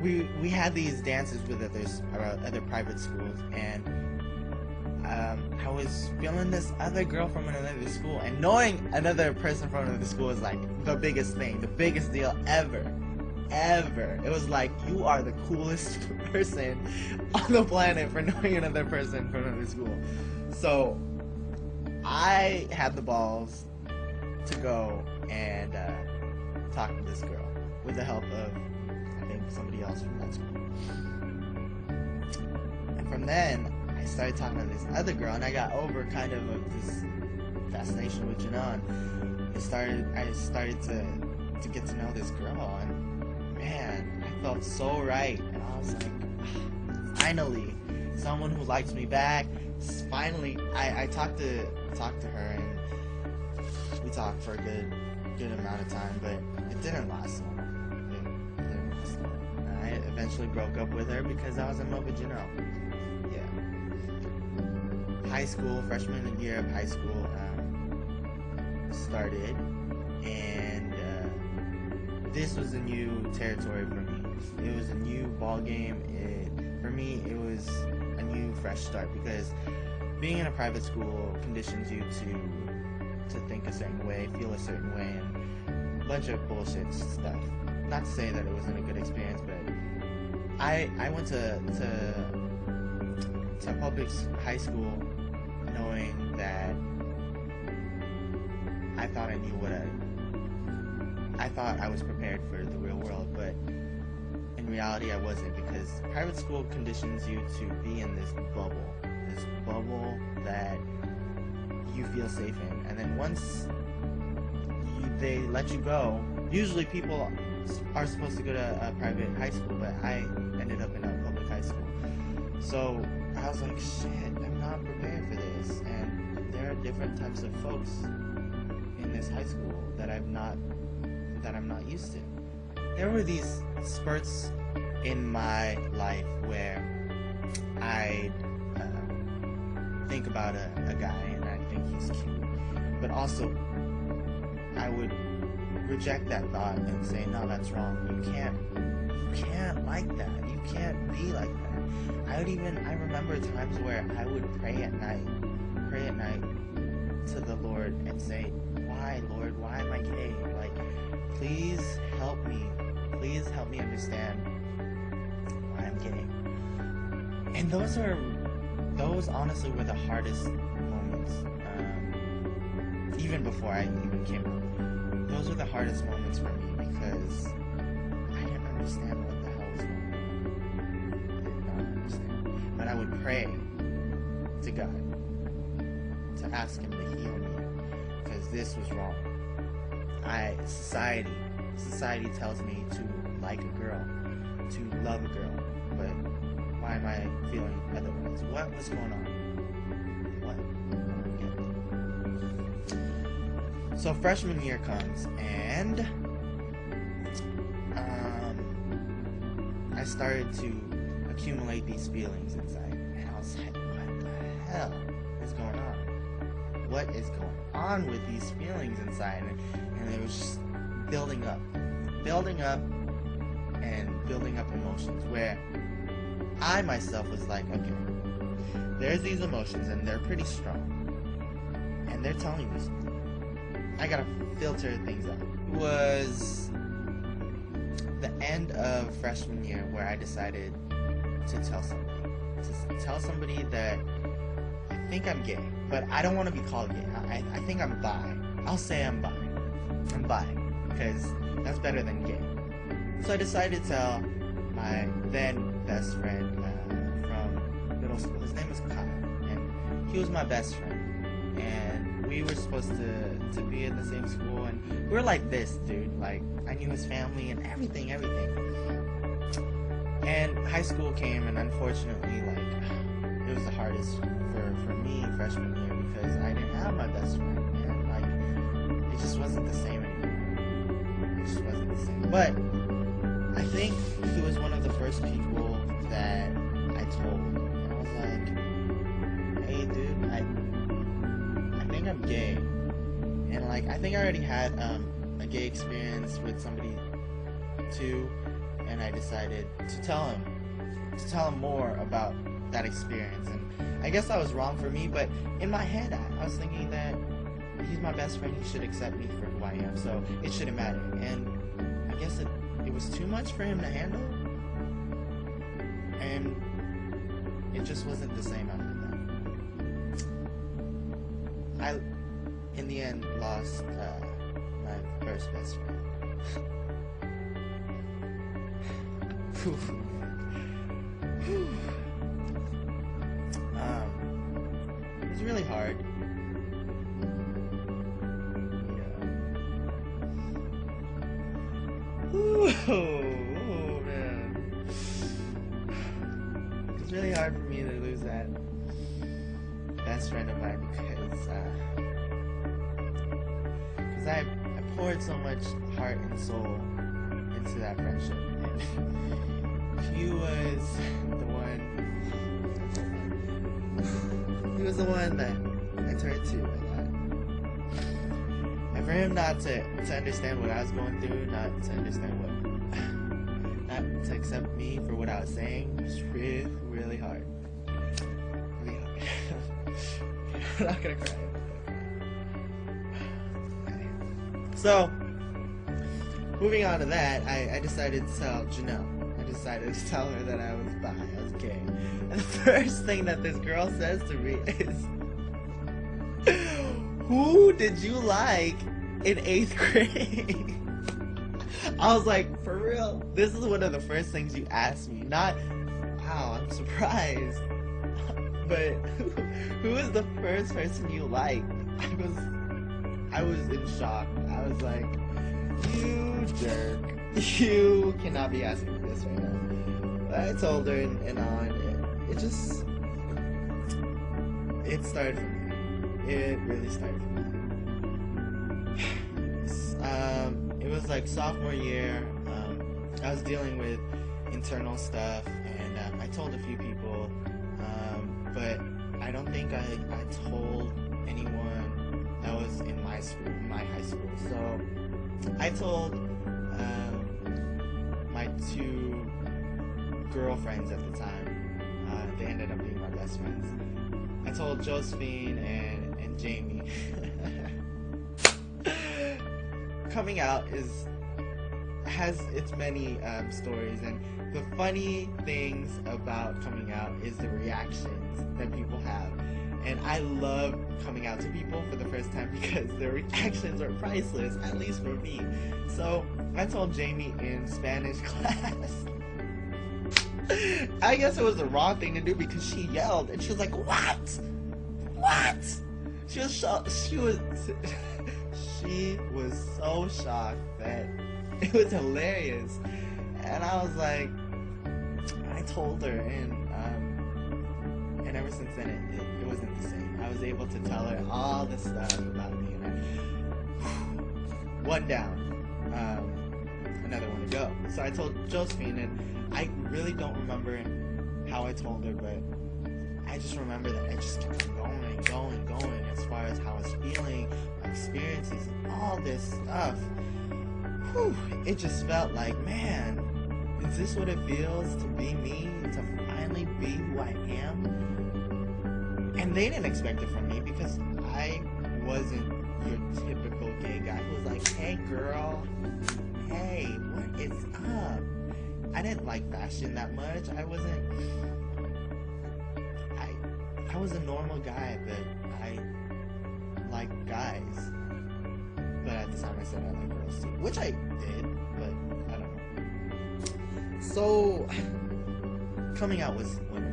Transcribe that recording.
we had these dances with other private schools, and I was feeling this other girl from another school, and knowing another person from another school is like the biggest thing, the biggest deal ever. It was like, you are the coolest person on the planet for knowing another person from another school. So I had the balls to go and talk to this girl with the help of, I think, somebody else from that school. And from then, I started talking to this other girl, and I got over kind of this fascination with Janan. I started to get to know this girl, and man, I felt so right. And I was like, finally, someone who likes me back. Finally, I talked to her, and we talked for a good amount of time, but it didn't last long. I eventually broke up with her because I was in love with Janan. High school, freshman year of high school, started, and this was a new territory for me. It was a new ball game. For me, it was a new fresh start, because being in a private school conditions you to think a certain way, feel a certain way, and a bunch of bullshit stuff. Not to say that it wasn't a good experience, but I went to public high school knowing that I thought I knew what I thought I was prepared for the real world, but in reality I wasn't, because private school conditions you to be in this bubble that you feel safe in, and then once they let you go, usually people are supposed to go to a private high school, but I ended up in a public high school. So I was like, shit, I'm not prepared for this, and there are different types of folks in this high school that I'm not used to. There were these spurts in my life where I think about a guy and I think he's cute, but also I would reject that thought and say, no, that's wrong. You can't like that. You can't be like that. I remember times where I would pray at night to the Lord and say, why, Lord, why am I gay? Like, please help me understand why I'm gay. And those honestly were the hardest moments, even before I even came out. Those were the hardest moments for me, because I didn't understand what the hell was going on. But I would pray to God to ask Him to heal me, because this was wrong. Society tells me to like a girl, to love a girl, but why am I feeling otherwise? What was going on? What? Yeah. So freshman year comes, and I started to accumulate these feelings inside, and I was like, what the hell is going on? What is going on with these feelings inside? And it was just building up emotions, where I myself was like, okay, there's these emotions and they're pretty strong and they're telling me something. I gotta filter things out. It was the end of freshman year where I decided to tell somebody that I think I'm gay, but I don't want to be called gay. I think I'm bi. I'll say I'm bi. I'm bi, because that's better than gay. So I decided to tell my then best friend from middle school. His name was Kyle, and he was my best friend. And we were supposed to be in the same school, and we were like this, dude. Like, I knew his family and everything. And high school came, and unfortunately, like, it was the hardest for me freshman year, because I didn't have my best friend, and like, it just wasn't the same anymore. It just wasn't the same. But I think he was one of the first people that I told, and I was like, hey, dude, I think I'm gay, and like, I think I already had a gay experience with somebody too. and I decided to tell him more about that experience. And I guess that was wrong for me, but in my head I was thinking that he's my best friend, he should accept me for who I am, so it shouldn't matter. And I guess it was too much for him to handle, and it just wasn't the same after that. I, in the end, lost my first best friend. It's really hard. Yeah. Oh man, it's really hard for me to lose that best friend of mine, because I poured so much heart and soul into that friendship, and he was the one that I turned to a lot. And for him not to understand what I was going through, not to understand not to accept me for what I was saying, was really hard. Really hard. I'm not gonna cry. So, moving on to that, I decided to tell Janelle. I decided to tell her that I was bi, I was gay. And the first thing that this girl says to me is, "Who did you like in 8th grade?" I was like, for real? This is one of the first things you asked me. Not, wow, I'm surprised. But, who is the first person you liked? I was in shock. I was like, you jerk. You cannot be asking me this right now. But I told her and on. It started for me. It really started for me. It was like sophomore year. I was dealing with internal stuff, and I told a few people, but I don't think I told anyone that was in my school, my high school. So I told my two girlfriends at the time. They ended up being my best friends. I told Josephine and Jamie. Coming out has its many stories, and the funny things about coming out is the reactions that people have. And I love coming out to people for the first time because their reactions are priceless, at least for me. So I told Jamie in Spanish class. I guess it was the wrong thing to do because she yelled and she was like, "What? What?" She was so shocked that it was hilarious. And I was like, I told her, and ever since then it wasn't the same. I was able to tell her all the stuff about me, and one down, another one to go. So I told Josephine, and I really don't remember how I told her, but I just remember that I just kept going and going as far as how I was feeling, my experiences, all this stuff. Whew, it just felt like, man, is this what it feels to be me, to finally be who I am? And they didn't expect it from me because I wasn't your typical gay guy who was like, "Hey girl, hey, what is up?" I didn't like fashion that much. I was a normal guy, but I liked guys. But at the time I said I like girls too, which I did, but I don't know. So coming out was when